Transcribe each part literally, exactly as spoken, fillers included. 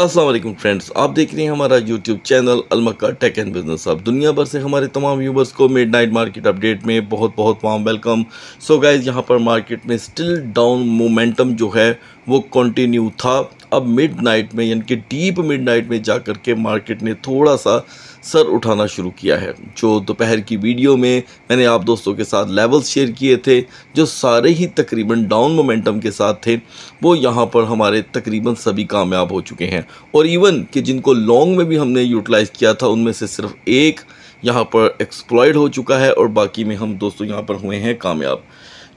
अस्सलाम वालेकुम फ्रेंड्स, आप देख रहे हैं हमारा YouTube channel Al Makka take and business hub. दुनिया भर से हमारे तमाम व्यूवर्स को मिड नाइट मार्केट अपडेट में बहुत बहुत वार्म वेलकम। सो गाइज, यहाँ पर मार्केट में स्टिल डाउन मोमेंटम जो है वो कंटिन्यू था। अब मिड नाइट में यानी कि डीप मिड नाइट में जा कर के मार्केट ने थोड़ा सा सर उठाना शुरू किया है। जो दोपहर की वीडियो में मैंने आप दोस्तों के साथ लेवल्स शेयर किए थे जो सारे ही तकरीबन डाउन मोमेंटम के साथ थे, वो यहाँ पर हमारे तकरीबन सभी कामयाब हो चुके हैं। और इवन कि जिनको लॉन्ग में भी हमने यूटिलाइज़ किया था उनमें से सिर्फ एक यहाँ पर एक्सप्लॉइट हो चुका है और बाकी में हम दोस्तों यहाँ पर हुए हैं कामयाब।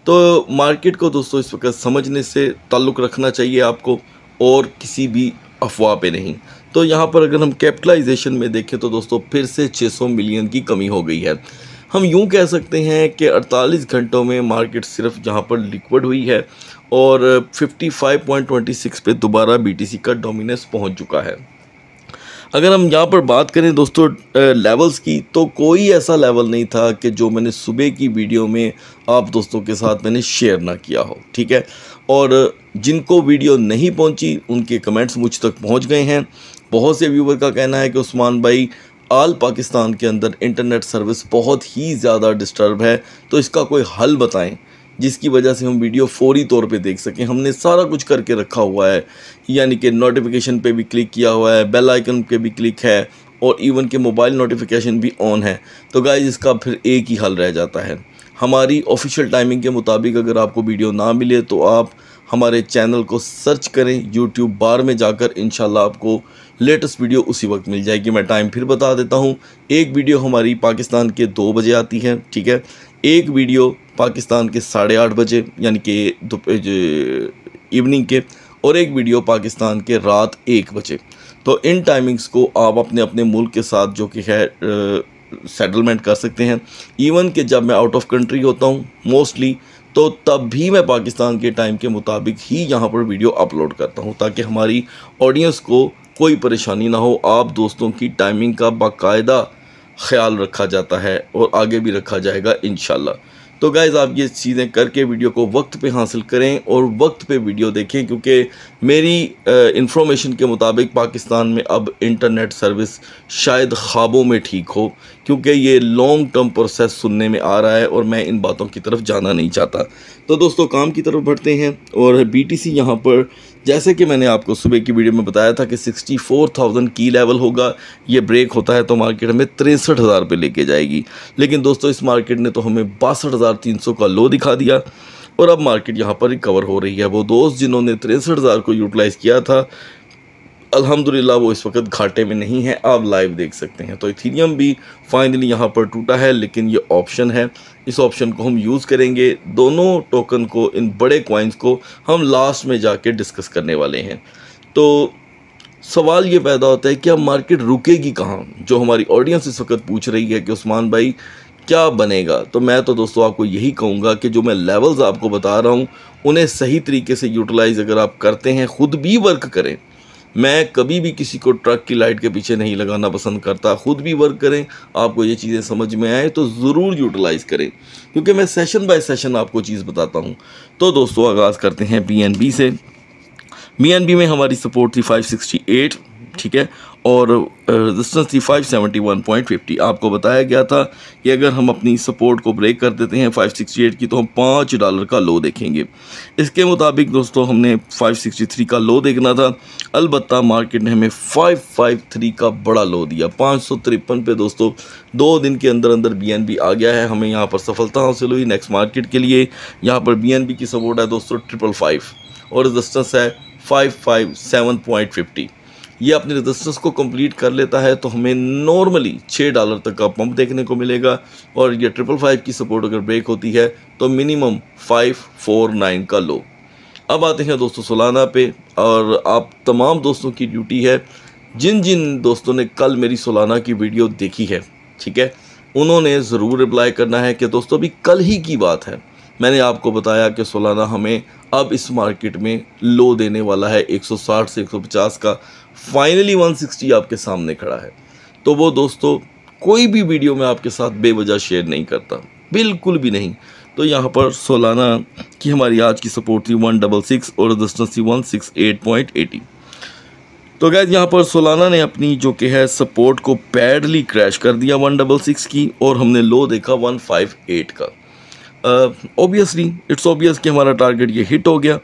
तो मार्केट को दोस्तों इस वक्त समझने से ताल्लुक़ रखना चाहिए आपको और किसी भी अफवाह पे नहीं। तो यहाँ पर अगर हम कैपिटलाइजेशन में देखें तो दोस्तों फिर से छह सौ मिलियन की कमी हो गई है। हम यूँ कह सकते हैं कि अड़तालीस घंटों में मार्केट सिर्फ यहाँ पर लिक्विड हुई है और पचपन पॉइंट दो छह पे दोबारा बीटीसी का डोमिनेंस पहुँच चुका है। अगर हम यहाँ पर बात करें दोस्तों लेवल्स की, तो कोई ऐसा लेवल नहीं था कि जो मैंने सुबह की वीडियो में आप दोस्तों के साथ मैंने शेयर ना किया हो, ठीक है। और जिनको वीडियो नहीं पहुँची उनके कमेंट्स मुझ तक पहुँच गए हैं। बहुत से व्यूवर का कहना है कि उस्मान भाई आल पाकिस्तान के अंदर इंटरनेट सर्विस बहुत ही ज़्यादा डिस्टर्ब है, तो इसका कोई हल बताएं जिसकी वजह से हम वीडियो फौरी तौर पे देख सकें। हमने सारा कुछ करके रखा हुआ है, यानी कि नोटिफिकेशन पे भी क्लिक किया हुआ है, बेल आइकन पे भी क्लिक है और इवन के मोबाइल नोटिफिकेशन भी ऑन है। तो गाइस इसका फिर एक ही हल रह जाता है, हमारी ऑफिशियल टाइमिंग के मुताबिक अगर आपको वीडियो ना मिले तो आप हमारे चैनल को सर्च करें यूट्यूब बार में जाकर, इंशाल्लाह आपको लेटेस्ट वीडियो उसी वक्त मिल जाएगी। मैं टाइम फिर बता देता हूँ, एक वीडियो हमारी पाकिस्तान के दो बजे आती है, ठीक है। एक वीडियो पाकिस्तान के साढ़े आठ बजे यानी कि इवनिंग के, और एक वीडियो पाकिस्तान के रात एक बजे। तो इन टाइमिंग्स को आप अपने अपने मुल्क के साथ जो कि है सेटलमेंट कर सकते हैं। इवन कि जब मैं आउट ऑफ कंट्री होता हूँ मोस्टली, तो तब भी मैं पाकिस्तान के टाइम के मुताबिक ही यहाँ पर वीडियो अपलोड करता हूँ ताकि हमारी ऑडियंस को कोई परेशानी ना हो। आप दोस्तों की टाइमिंग का बाकायदा ख्याल रखा जाता है और आगे भी रखा जाएगा इंशाल्लाह। तो गाइज़ आप ये चीज़ें करके वीडियो को वक्त पे हासिल करें और वक्त पे वीडियो देखें, क्योंकि मेरी इंफॉर्मेशन के मुताबिक पाकिस्तान में अब इंटरनेट सर्विस शायद ख्वाबों में ठीक हो, क्योंकि ये लॉन्ग टर्म प्रोसेस सुनने में आ रहा है और मैं इन बातों की तरफ जाना नहीं चाहता। तो दोस्तों काम की तरफ बढ़ते हैं। और बी टी सी यहाँ पर जैसे कि मैंने आपको सुबह की वीडियो में बताया था कि सिक्सटी फोर थाउज़ेंड की लेवल होगा, ये ब्रेक होता है तो मार्केट हमें तिरसठ हज़ार पे लेके जाएगी। लेकिन दोस्तों इस मार्केट ने तो हमें बासठ हज़ार तीन सौ का लो दिखा दिया और अब मार्केट यहाँ पर रिकवर हो रही है। वो दोस्त जिन्होंने तिरसठ हज़ार को यूटिलाइज़ किया था अल्हम्दुलिल्लाह वो इस वक्त घाटे में नहीं है, आप लाइव देख सकते हैं। तो इथेरियम भी फाइनली यहाँ पर टूटा है, लेकिन ये ऑप्शन है, इस ऑप्शन को हम यूज़ करेंगे। दोनों टोकन को, इन बड़े कॉइन्स को हम लास्ट में जाके डिस्कस करने वाले हैं। तो सवाल ये पैदा होता है कि अब मार्केट रुकेगी कहाँ? जो हमारी ऑडियंस इस वक्त पूछ रही है कि उस्मान भाई क्या बनेगा, तो मैं तो दोस्तों आपको यही कहूँगा कि जो मैं लेवल्स आपको बता रहा हूँ उन्हें सही तरीके से यूटिलाइज़ अगर आप करते हैं, ख़ुद भी वर्क करें। मैं कभी भी किसी को ट्रक की लाइट के पीछे नहीं लगाना पसंद करता, ख़ुद भी वर्क करें। आपको ये चीज़ें समझ में आए तो ज़रूर यूटिलाइज़ करें, क्योंकि मैं सेशन बाय सेशन आपको चीज़ बताता हूँ। तो दोस्तों आगाज़ करते हैं बीएनबी से। बीएनबी में हमारी सपोर्ट थी फाइव सिक्सटी एट, ठीक है, और रेजिस्टेंस थी five seventy one point fifty. आपको बताया गया था कि अगर हम अपनी सपोर्ट को ब्रेक कर देते हैं फाइव सिक्सटी एट की तो हम पाँच डॉलर का लो देखेंगे। इसके मुताबिक दोस्तों हमने फाइव सिक्सटी थ्री का लो देखना था, अलबत्ता मार्केट ने हमें फाइव फिफ्टी थ्री का बड़ा लो दिया पाँच सौ तिरपन पे। दोस्तों दो दिन के अंदर अंदर बीएनबी आ गया है, हमें यहाँ पर सफलता हासिल हुई। नेक्स्ट मार्केट के लिए यहाँ पर बीएनबी की सपोर्ट है दोस्तों ट्रिपल फाइव और रेजिस्टेंस है five fifty seven point fifty. ये अपने रेजिस्टेंस को कंप्लीट कर लेता है तो हमें नॉर्मली छः डॉलर तक का पंप देखने को मिलेगा। और ये ट्रिपल फाइव की सपोर्ट अगर ब्रेक होती है तो मिनिमम फाइव फोर नाइन का लो। अब आते हैं दोस्तों सोलाना पे, और आप तमाम दोस्तों की ड्यूटी है, जिन जिन दोस्तों ने कल मेरी सोलाना की वीडियो देखी है, ठीक है, उन्होंने ज़रूर रिप्लाई करना है कि दोस्तों अभी कल ही की बात है, मैंने आपको बताया कि सोलाना हमें अब इस मार्केट में लो देने वाला है एक सौ साठ से एक सौ पचास का। फाइनली एक सौ साठ आपके सामने खड़ा है। तो वो दोस्तों कोई भी वीडियो में आपके साथ बेवजह शेयर नहीं करता, बिल्कुल भी नहीं। तो यहाँ पर सोलाना की हमारी आज की सपोर्ट थी वन डबल सिक्स और रेजिस्टेंस थी one six eight point eighty. तो गैस यहाँ पर सोलाना ने अपनी जो कि है सपोर्ट को बैडली क्रैश कर दिया वन सिक्सटी सिक्स की, और हमने लो देखा वन फिफ्टी एट का। ऑब्वियसली इट्स ऑब्वियस कि हमारा टारगेट ये हिट हो गया,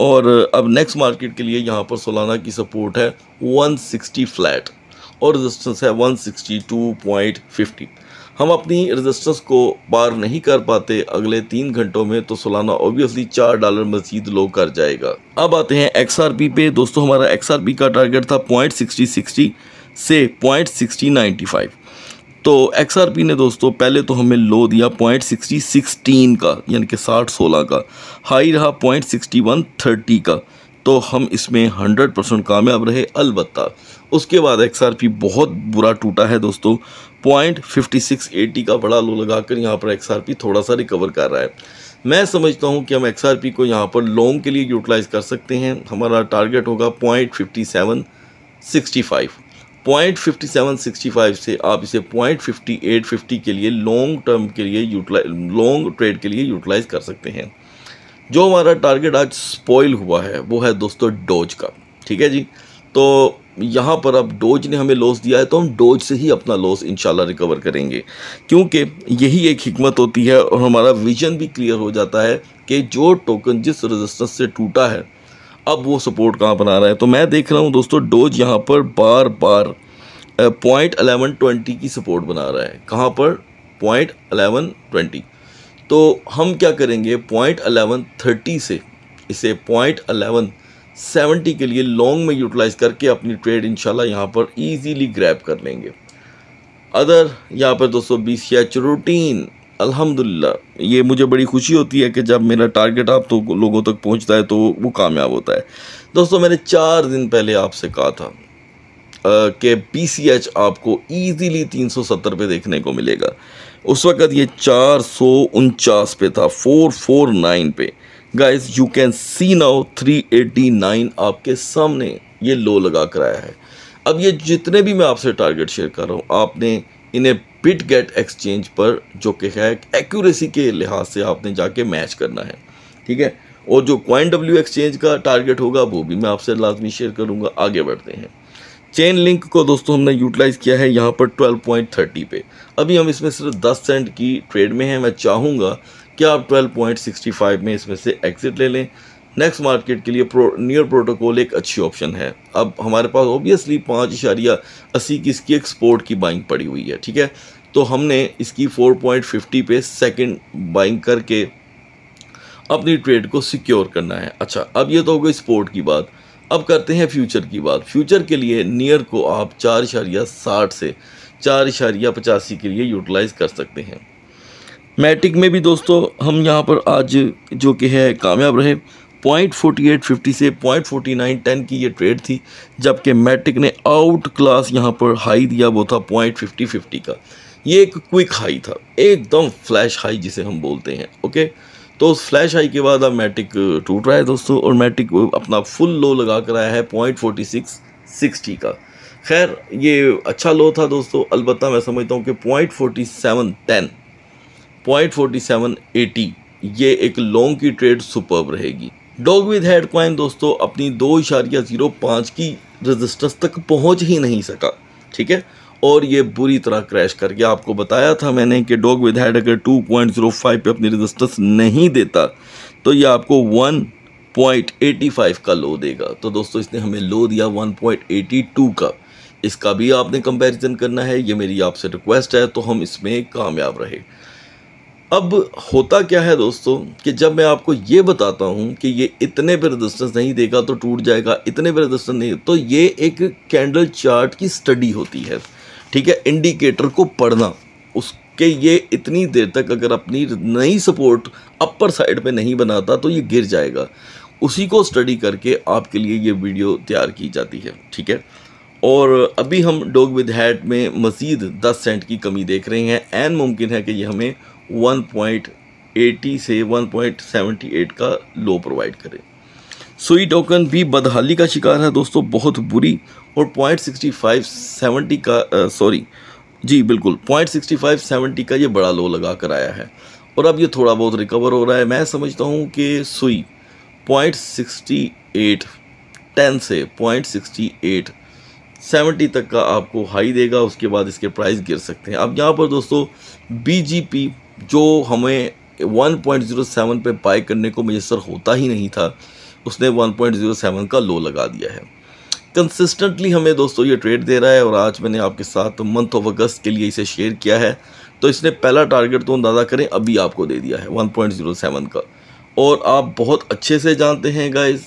और uh, अब नेक्स्ट मार्केट के लिए यहाँ पर सोलाना की सपोर्ट है वन सिक्सटी फ्लैट और रेजिस्टेंस है one sixty two point fifty. हम अपनी रेजिस्टेंस को पार नहीं कर पाते अगले तीन घंटों में तो सोलाना ऑब्वियसली चार डॉलर मजीद लो कर जाएगा। अब आते हैं एक्सआरपी पे। दोस्तों हमारा एक्सआरपी का टारगेट था पॉइंट सिक्सटी सिक्सटी से पॉइंट सिक्सटी नाइन्टी फाइव, तो एक्सआरपी ने दोस्तों पहले तो हमें लो दिया पॉइंट सिक्सटी सिक्सटीन का यानी कि साठ सोलह का, हाई रहा पॉइंट सिक्सटी वन थर्टी का, तो हम इसमें हंड्रेड परसेंट कामयाब रहे। अलबत्ता उसके बाद एक्सआरपी बहुत बुरा टूटा है दोस्तों, पॉइंट फिफ्टी सिक्स एटी का बड़ा लो लगाकर यहाँ पर एक्सआरपी थोड़ा सा रिकवर कर रहा है। मैं समझता हूँ कि हम एक्सआरपी को यहाँ पर लॉन्ग के लिए यूटिलाइज़ कर सकते हैं। हमारा टारगेट होगा point fifty seven sixty five, point fifty seven sixty five से आप इसे पॉइंट फिफ्टी एट फिफ्टी के लिए लॉन्ग टर्म के लिए यूटिलाइज लॉन्ग ट्रेड के लिए यूटिलाइज़ कर सकते हैं। जो हमारा टारगेट आज स्पॉइल हुआ है वो है दोस्तों डोज का, ठीक है जी। तो यहाँ पर अब डोज ने हमें लॉस दिया है तो हम डोज से ही अपना लॉस इंशाल्लाह रिकवर करेंगे, क्योंकि यही एक हिकमत होती है। और हमारा विजन भी क्लियर हो जाता है कि जो टोकन जिस रेजिस्टेंस से टूटा है अब वो सपोर्ट कहाँ बना रहा है। तो मैं देख रहा हूँ दोस्तों डोज यहाँ पर बार बार पॉइंट अलेवन ट्वेंटी की सपोर्ट बना रहा है, कहाँ पर पॉइंट अलेवन ट्वेंटी। तो हम क्या करेंगे पॉइंट अलेवन थर्टी से इसे पॉइंट अलेवन सेवेंटी के लिए लॉन्ग में यूटिलाइज़ करके अपनी ट्रेड इंशाल्लाह यहाँ पर इजीली ग्रैब कर लेंगे। अदर यहाँ पर दोस्तों बी सी एच रूटीन अल्हम्दुलिल्लाह ये मुझे बड़ी खुशी होती है कि जब मेरा टारगेट आप तो लोगों तक पहुँचता है तो वो कामयाब होता है। दोस्तों मैंने चार दिन पहले आपसे कहा था कि पी सी एच आपको ईजीली तीन सौ सत्तर पे देखने को मिलेगा, उस वक्त ये चार सौ उनचास पे था, फोर फोर नाइन पे। Guys you can see now three eighty nine आपके सामने ये लो लगा कर आया है। अब ये जितने भी मैं आपसे टारगेट शेयर कर रहा हूँ आपने इन्हें बिटगेट एक्सचेंज पर जो कि है एक्यूरेसी के लिहाज से आपने जाके मैच करना है, ठीक है। और जो कॉइनडब्ल्यू एक्सचेंज का टारगेट होगा वो भी मैं आपसे लाजमी शेयर करूँगा। आगे बढ़ते हैं। चेन लिंक को दोस्तों हमने यूटिलाइज़ किया है यहाँ पर ट्वेल्व पॉइंट थर्टी पे, अभी हम इसमें सिर्फ दस सेंट की ट्रेड में हैं। मैं चाहूँगा कि आप ट्वेल्व पॉइंट सिक्सटी फाइव में इसमें से एग्ज़िट ले लें। नेक्स्ट मार्केट के लिए प्रो नियर प्रोटोकॉल एक अच्छी ऑप्शन है। अब हमारे पास ऑब्वियसली पाँच इशारिया अस्सी की इसकी एक्सपोर्ट की बाइंग पड़ी हुई है, ठीक है। तो हमने इसकी फोर पॉइंट फिफ्टी पे सेकेंड बाइंग करके अपनी ट्रेड को सिक्योर करना है। अच्छा अब ये तो हो गई स्पोर्ट की बात, अब करते हैं फ्यूचर की बात। फ्यूचर के लिए नियर को आप चार इशारिया साठ से चार इशारिया पचासी के लिए यूटिलाइज़ कर सकते हैं। मैटिक में भी दोस्तों हम यहाँ पर आज जो कि है कामयाब रहे, पॉइंट फोर्टी एट फिफ्टी से पॉइंट फोर्टी नाइन टेन की ये ट्रेड थी, जबकि मैटिक ने आउट क्लास यहाँ पर हाई दिया वो था पॉइंट फिफ्टी फिफ्टी का। ये एक क्विक हाई था, एकदम फ्लैश हाई जिसे हम बोलते हैं, ओके। तो उस फ्लैश हाई के बाद अब मैटिक टूट रहा है दोस्तों, और मैटिक अपना फुल लो लगा कर आया है पॉइंट फोर्टी सिक्स सिक्सटी का। खैर ये अच्छा लो था दोस्तों, अलबत्ता मैं समझता हूँ कि point forty seven ten, point forty seven eighty ये एक लॉन्ग की ट्रेड सुपर्ब रहेगी। डॉग विद हेड कॉइन दोस्तों अपनी दो इशारिया जीरो पाँच की रेजिस्टेंस तक पहुँच ही नहीं सका, ठीक है। और ये बुरी तरह क्रैश करके आपको बताया था मैंने कि डॉग विद हेड अगर टू पॉइंट ज़ीरो फाइव पे अपनी रेजिस्टेंस नहीं देता तो ये आपको वन पॉइंट एटी फाइव का लो देगा। तो दोस्तों इसने हमें लो दिया वन पॉइंट एटी टू का, इसका भी आपने कंपैरिजन करना है। ये मेरी आपसे रिक्वेस्ट है तो हम इसमें कामयाब रहे। अब होता क्या है दोस्तों कि जब मैं आपको ये बताता हूँ कि ये इतने पे रेजिस्टेंस नहीं देगा तो टूट जाएगा, इतने पे रेजिस्टेंस नहीं, तो ये एक कैंडल चार्ट की स्टडी होती है, ठीक है। इंडिकेटर को पढ़ना, उसके ये इतनी देर तक अगर अपनी नई सपोर्ट अपर साइड पे नहीं बनाता तो ये गिर जाएगा, उसी को स्टडी करके आपके लिए ये वीडियो तैयार की जाती है, ठीक है। और अभी हम डॉग विद हेड में मज़ीद दस सेंट की कमी देख रहे हैं, एंड मुमकिन है कि ये हमें वन पॉइंट एटी से वन पॉइंट सेवेंटी एट का लो प्रोवाइड करे। सुई टोकन भी बदहाली का शिकार है दोस्तों, बहुत बुरी, और पॉइंट सिक्सटी फाइव सेवेंटी का सॉरी जी बिल्कुल पॉइंट सिक्सटी फाइव सेवेंटी का ये बड़ा लो लगा कर आया है, और अब ये थोड़ा बहुत रिकवर हो रहा है। मैं समझता हूँ कि Sui point sixty eight ten से पॉइंट सिक्सटी एट सेवेंटी तक का आपको हाई देगा, उसके बाद इसके प्राइस गिर सकते हैं। अब यहाँ पर दोस्तों बीजीपी जो हमें वन पॉइंट ज़ीरो सेवन पे बाय करने को मयसर होता ही नहीं था, उसने वन पॉइंट ज़ीरो सेवन का लो लगा दिया है। कंसिस्टेंटली हमें दोस्तों ये ट्रेड दे रहा है और आज मैंने आपके साथ मंथ ऑफ अगस्त के लिए इसे शेयर किया है। तो इसने पहला टारगेट तो अंदाज़ा करें अभी आपको दे दिया है वन पॉइंट ज़ीरो सेवन का। और आप बहुत अच्छे से जानते हैं गाइज़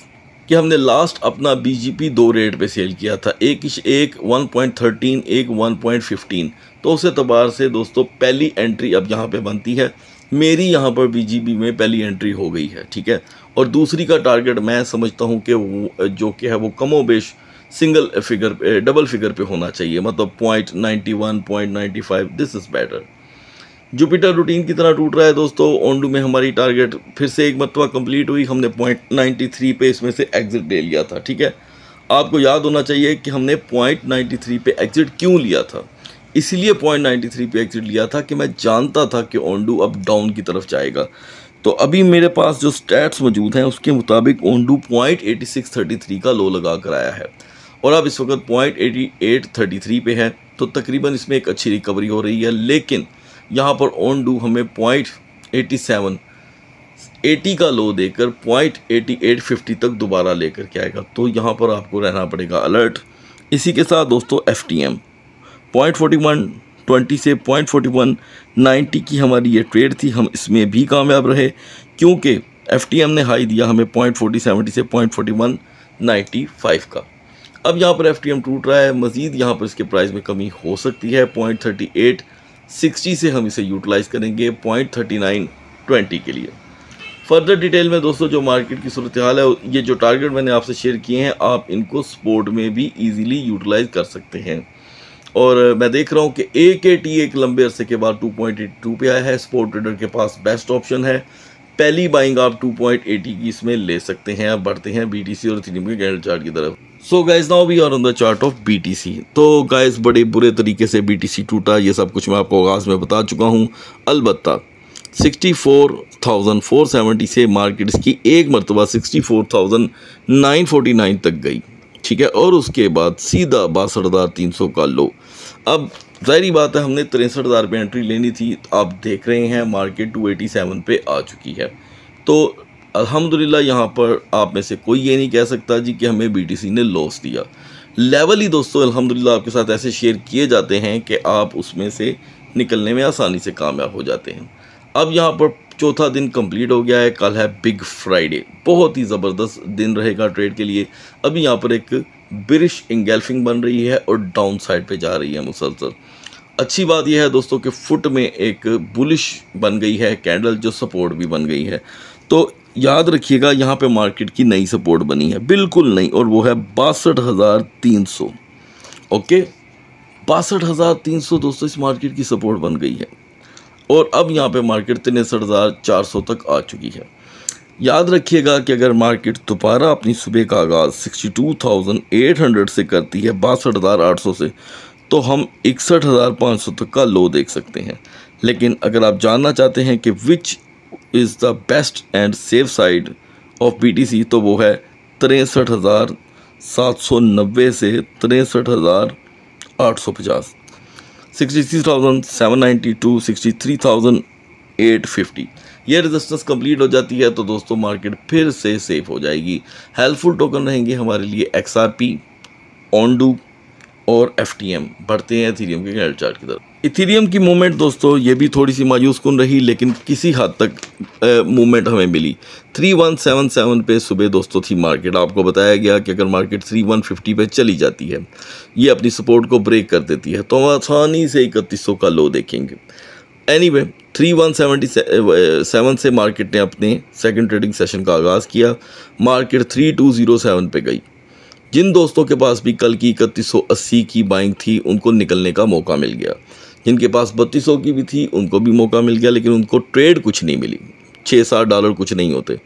कि हमने लास्ट अपना बीजीपी दो रेट पे सेल किया था, एक एक वन पॉइंट थर्टीन, एक वन पॉइंट फिफ्टीन। तो उस एतबार से दोस्तों पहली एंट्री अब यहाँ पे बनती है, मेरी यहाँ पर बीजीपी में पहली एंट्री हो गई है, ठीक है। और दूसरी का टारगेट मैं समझता हूँ कि वो जो कि है वो कमोबेश सिंगल फिगर पे, डबल फिगर पे होना चाहिए, मतलब point ninety one, point ninety five, this is better. Jupiter routine की तरह टूट रहा है दोस्तों। ओंडो में हमारी टारगेट फिर से एक मरतबा कंप्लीट हुई, हमने पॉइंट नाइन्टी थ्री पे इसमें से एग्ज़िट ले लिया था, ठीक है। आपको याद होना चाहिए कि हमने पॉइंट नाइन्टी थ्री पे एग्ज़िट क्यों लिया था, इसलिए पॉइंट नाइन्टी थ्री पे एग्ज़िट लिया था कि मैं जानता था कि ओंडो अब डाउन की तरफ जाएगा। तो अभी मेरे पास जो स्टैट्स मौजूद हैं उसके मुताबिक Ondo point eighty six thirty three का लो लगा कर आया है और अब इस वक्त point eighty eight thirty three पे है। तो तकरीबन इसमें एक अच्छी रिकवरी हो रही है, लेकिन यहाँ पर ओंडो हमें पॉइंट एटी सेवन, एटी का लो देकर पॉइंट एटी एट फिफ्टी तक दोबारा लेकर के आएगा, तो यहाँ पर आपको रहना पड़ेगा अलर्ट। इसी के साथ दोस्तों F T M point forty one twenty से पॉइंट फोर्टी वन नाइन्टी की हमारी ये ट्रेड थी, हम इसमें भी कामयाब रहे क्योंकि एफ टी एम ने हाई दिया हमें पॉइंट फोर्टी सेवेंटी से point forty one ninety five का। अब यहाँ पर एफ टी एम टूट रहा है, मज़ीद यहाँ पर इसके प्राइस में कमी हो सकती है। पॉइंट थर्टी एट सिक्सटी से हम इसे यूटिलाइज़ करेंगे पॉइंट थर्टी नाइन ट्वेंटी के लिए। फर्दर डिटेल में दोस्तों जो मार्केट की सूरत हाल है, ये जो टारगेट मैंने आपसे शेयर किए हैं आप इनको सपोर्ट में भी इजीली यूटिलाइज़ कर सकते हैं। और मैं देख रहा हूँ कि ए के टी एक लंबे अरसे के बाद टू पॉइंट एटी टू पे आया है, स्पोर्ट ट्रेडर के पास बेस्ट ऑप्शन है। पहली बाइंग आप टू पॉइंट एटी की इसमें ले सकते हैं। अब बढ़ते हैं बी टी सी और थ्री के कैंडल चार्ट की तरफ। So guys now we are on the chart of B T C. तो गाइज बड़े बुरे तरीके से बी टी सी टूटा, ये सब कुछ मैं आपको आगाज़ में बता चुका हूँ। अलबत्ता sixty four thousand four seventy से मार्केट इसकी एक मरतबा sixty four thousand nine forty nine तक गई, ठीक है। और उसके बाद सीधा बासठ हज़ार तीन सौ का लो। अब जाहिर बात है हमने तिरसठ हज़ार पे एंट्री लेनी थी, आप देख रहे हैं मार्केट टू एटी सेवन पे आ चुकी है। तो अल्हम्दुलिल्लाह यहाँ पर आप में से कोई ये नहीं कह सकता जी कि हमें बी टी सी ने लॉस दिया। लेवल ही दोस्तों अल्हम्दुलिल्लाह आपके साथ ऐसे शेयर किए जाते हैं कि आप उसमें से निकलने में आसानी से कामयाब हो जाते हैं। अब यहाँ पर चौथा दिन कंप्लीट हो गया है, कल है बिग फ्राइडे, बहुत ही ज़बरदस्त दिन रहेगा ट्रेड के लिए। अभी यहाँ पर एक बिरिश इंगेल्फिंग बन रही है और डाउन साइड पे जा रही है मुसलसल। अच्छी बात यह है दोस्तों कि फुट में एक बुलिश बन गई है कैंडल जो सपोर्ट भी बन गई है। तो याद रखिएगा यहाँ पे मार्केट की नई सपोर्ट बनी है, बिल्कुल नई, और वो है बासठ हज़ार तीन सौ। ओके, बासठ हज़ार तीन सौ दोस्तों इस मार्केट की सपोर्ट बन गई है और अब यहाँ पे मार्केट तिरसठ हज़ार चार सौ तक आ चुकी है। याद रखिएगा कि अगर मार्केट दोबारा अपनी सुबह का आगाज़ sixty two thousand eight hundred से करती है, बासठ हज़ार आठ सौ से, तो हम इकसठ हज़ार पाँच सौ तक का लो देख सकते हैं। लेकिन अगर आप जानना चाहते हैं कि which is the best and safe side of B T C, तो वो है तिरसठ हज़ार सात सौ नब्बे से तिरसठ हज़ार आठ सौ पचास, sixty three thousand seven ninety two, sixty three thousand eight fifty. ये रेजिस्टेंस कंप्लीट हो जाती है तो दोस्तों मार्केट फिर से सेफ हो जाएगी। हेल्पफुल टोकन रहेंगे हमारे लिए एक्स आर पी, ओंडो और एफ टी एम। बढ़ते हैं इथेरियम के कैंडल चार्ट की तरफ। इथेरियम की मूवमेंट दोस्तों ये भी थोड़ी सी मायूस कुन रही, लेकिन किसी हद तक मूवमेंट हमें मिली। थर्टी वन सेवेंटी सेवन पे सुबह दोस्तों थी मार्केट, आपको बताया गया कि अगर मार्केट थर्टी वन फिफ्टी पे चली जाती है ये अपनी सपोर्ट को ब्रेक कर देती है तो हम आसानी से इकतीस सौ का लो देखेंगे। Anyway thirty one seventy seven से मार्केट ने अपने सेकंड ट्रेडिंग सेशन का आगाज़ किया, market thirty two zero seven पे गई। जिन दोस्तों के पास भी कल की इकतीस सौ अस्सी की बाइंग थी उनको निकलने का मौका मिल गया, जिनके पास बत्तीस सौ की भी थी उनको भी मौका मिल गया, लेकिन उनको ट्रेड कुछ नहीं मिली, छः सात डॉलर कुछ नहीं होते।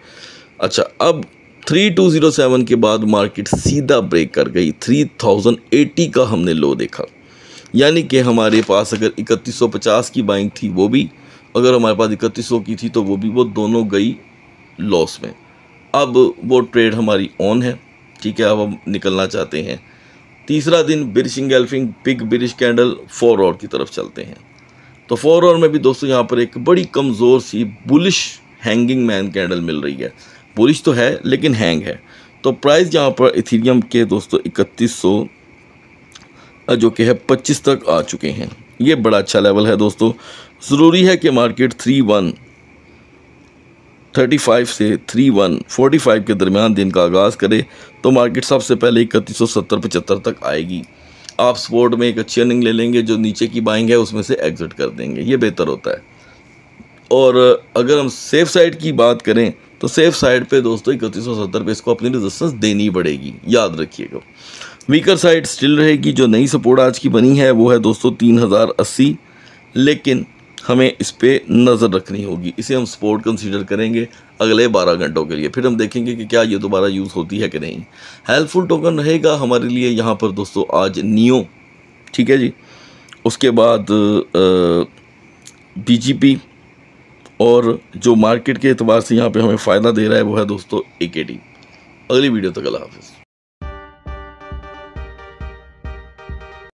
अच्छा, अब थर्टी टू ज़ीरो सेवन के बाद मार्केट सीधा ब्रेक कर गई, थर्टी थाउजेंड एटी का हमने लो देखा। यानी कि हमारे पास अगर इकतीस सौ पचास की बाइंग थी वो भी, अगर हमारे पास इकतीस सौ की थी तो वो भी, वो दोनों गई लॉस में। अब वो ट्रेड हमारी ऑन है, ठीक है। अब हम निकलना चाहते हैं तीसरा दिन bearish engulfing big bearish candle four hour की तरफ चलते हैं। तो फोर आवर में भी दोस्तों यहाँ पर एक बड़ी कमज़ोर सी बुलिश हैंगिंग मैन कैंडल मिल रही है। बुलिश तो है लेकिन हैंग है। तो प्राइस यहाँ पर इथेरियम के दोस्तों इकतीस सौ जो कि है पच्चीस तक आ चुके हैं। ये बड़ा अच्छा लेवल है दोस्तों। ज़रूरी है कि market three one thirty five से थ्री वन फोर्टी फाइव के दरमियान दिन का आगाज़ करे तो मार्केट सबसे पहले इकतीस सौ सत्तर पचहत्तर तक आएगी। आप स्पोर्ट में एक अच्छी अर्निंग ले लेंगे, जो नीचे की बाइंग है उसमें से एग्ज़िट कर देंगे, ये बेहतर होता है। और अगर हम सेफ़ साइड की बात करें तो सेफ़ साइड पे दोस्तों इकतीस सौ सत्तर पे इसको अपनी रेजिस्टेंस देनी पड़ेगी, याद रखिएगा। वीकर साइड स्टिल रहेगी। जो नई सपोर्ट आज की बनी है वो है दोस्तों तीन हज़ार अस्सी, लेकिन हमें इस पर नज़र रखनी होगी। इसे हम सपोर्ट कंसीडर करेंगे अगले बारह घंटों के लिए, फिर हम देखेंगे कि क्या ये दोबारा यूज़ होती है कि नहीं। हेल्पफुल टोकन रहेगा हमारे लिए यहाँ पर दोस्तों आज नियो, ठीक है जी, उसके बाद बीजीपी, और जो मार्केट के एतबार से यहाँ पे हमें फ़ायदा दे रहा है वो है दोस्तों ए के टी। अगली वीडियो तक अल्लाह हाफिज़।